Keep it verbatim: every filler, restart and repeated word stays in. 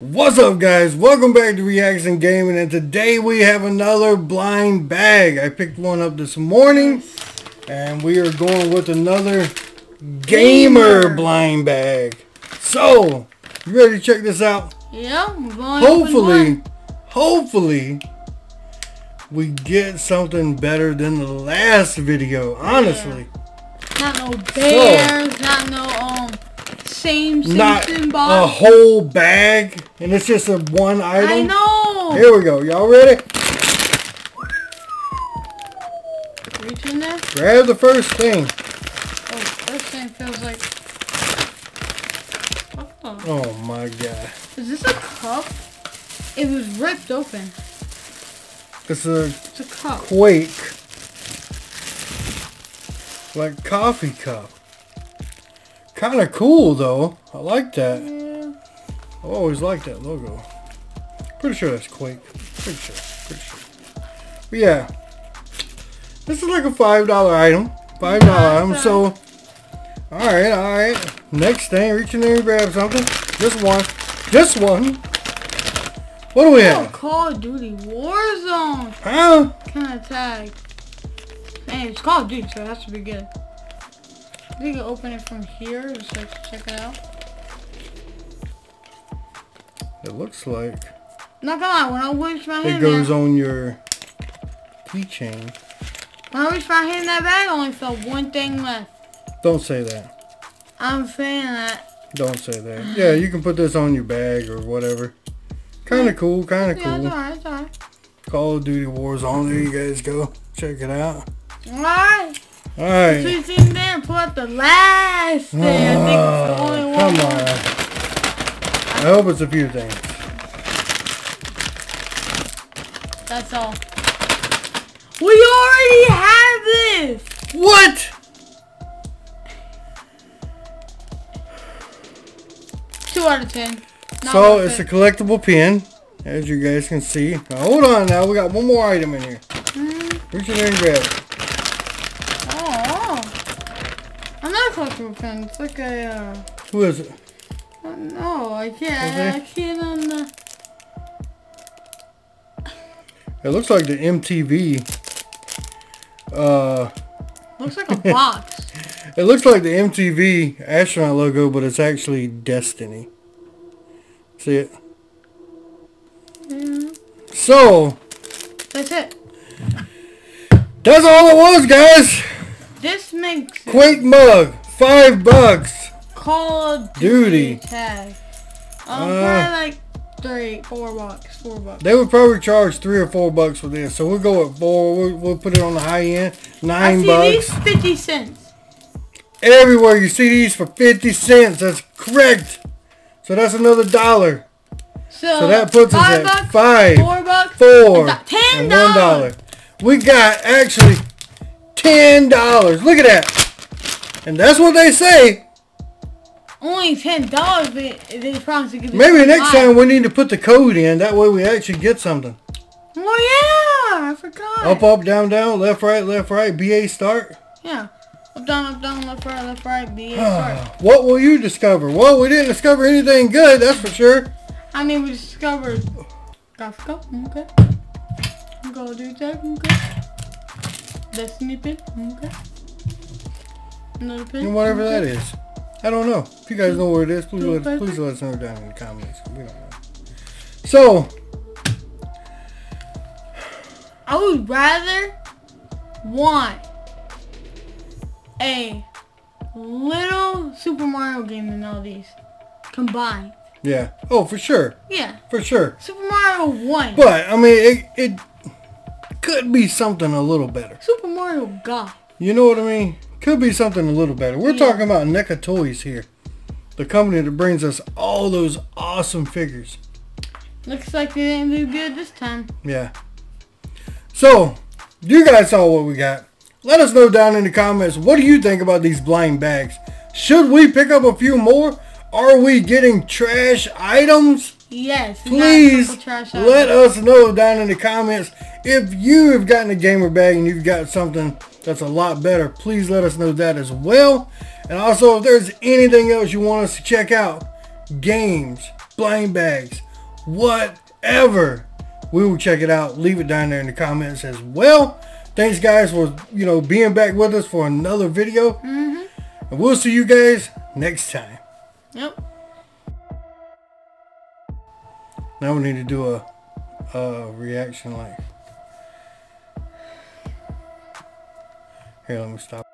What's up, guys? Welcome back to Reaction Gaming, and today we have another blind bag. I picked one up this morning and we are going with another gamer blind bag. So you ready to check this out? Yeah, we're going hopefully hopefully we get something better than the last video, honestly. Yeah. Not no bears, so, not no um same Simpson box. A whole bag, and it's just a one item. I know. Here we go. Y'all ready? Reach in there. Grab the first thing. Oh, first thing feels like. Oh. Oh my god. Is this a cup? It was ripped open. It's a, it's a cup. Quake. Like coffee cup. Kind of cool though. I like that. Yeah. I always like that logo. Pretty sure that's Quake. Pretty sure. Pretty sure. But yeah. This is like a five dollar item. five dollar item. So, alright, alright. Next thing, reach in there and grab something. This one. This one. What do we oh, have? Call of Duty Warzone. Huh? Kind of tag. Man, it's Call of Duty, so that should be good. We can open it from here, just like check it out. It looks like. Not gonna lie, when I reach my hand, it goes on your keychain. When I reached my hand in that bag, I only felt one thing left. Don't say that. I'm saying that. Don't say that. Yeah, you can put this on your bag or whatever. Kind of cool, kind of yeah, cool. It's alright, it's alright. Call of Duty Warzone. There you guys go. Check it out. Alright. Alright. She's in there and pull out the last thing. Uh, I think it's the only one. Come on. I hope it's a few things. That's all. We already have this! What? Two out of ten. Not so it's it. a collectible pin, as you guys can see. Now, hold on now, we got one more item in here. Mm. Reach in there and grab it. Pen. It's like a. Uh, Who is it? Uh, no, I can't. I, I can't. On the... It looks like the M T V. Uh. Looks like a box. It looks like the M T V astronaut logo, but it's actually Destiny. See it? Yeah. So. That's it. That's all it was, guys. This makes. Quake mug. Five bucks. Call of Duty, Duty. tag. Um, uh, probably like three, four bucks, four bucks. They would probably charge three or four bucks for this, so we'll go at four. We'll, we'll put it on the high end. Nine I see bucks. These fifty cents. Everywhere you see these for fifty cents. That's correct. So that's another dollar. So, so that puts us at bucks, five, four bucks, four, ten dollars. One dollar. We got actually ten dollars. Look at that. And that's what they say. Only ten dollars, but they promise to give it. Maybe next time we need to put the code in. That way we actually get something. Well, yeah. I forgot. Up, up, down, down, left, right, left, right, B A start. Yeah. Up, down, up, down, left, right, left, right, B A start. What will you discover? Well, we didn't discover anything good, that's for sure. I mean, we discovered... Kafka, okay. Go do that, okay. Destiny pin, okay. And whatever that is. I don't know. If you guys know where it is, please let, please let us know down in the comments. We don't know. So. I would rather want a little Super Mario game than all these combined. Yeah. Oh, for sure. Yeah. For sure. Super Mario one. But, I mean, it, it could be something a little better. Super Mario God. You know what I mean? Could be something a little better. We're yeah. talking about NECA Toys here. The company that brings us all those awesome figures. Looks like they didn't do good this time. Yeah. So, you guys saw what we got. Let us know down in the comments, what do you think about these blind bags? Should we pick up a few more? Are we getting trash items? Yes. Please trash items. Let us know down in the comments. If you have gotten a gamer bag and you've got something that's a lot better, please let us know that as well. And also, if there's anything else you want us to check out, games, blind bags, whatever, we will check it out. Leave it down there in the comments as well. Thanks guys for, you know, being back with us for another video. Mm-hmm. And we'll see you guys next time. Yep. Now we need to do a, a reaction like. Here, let me stop.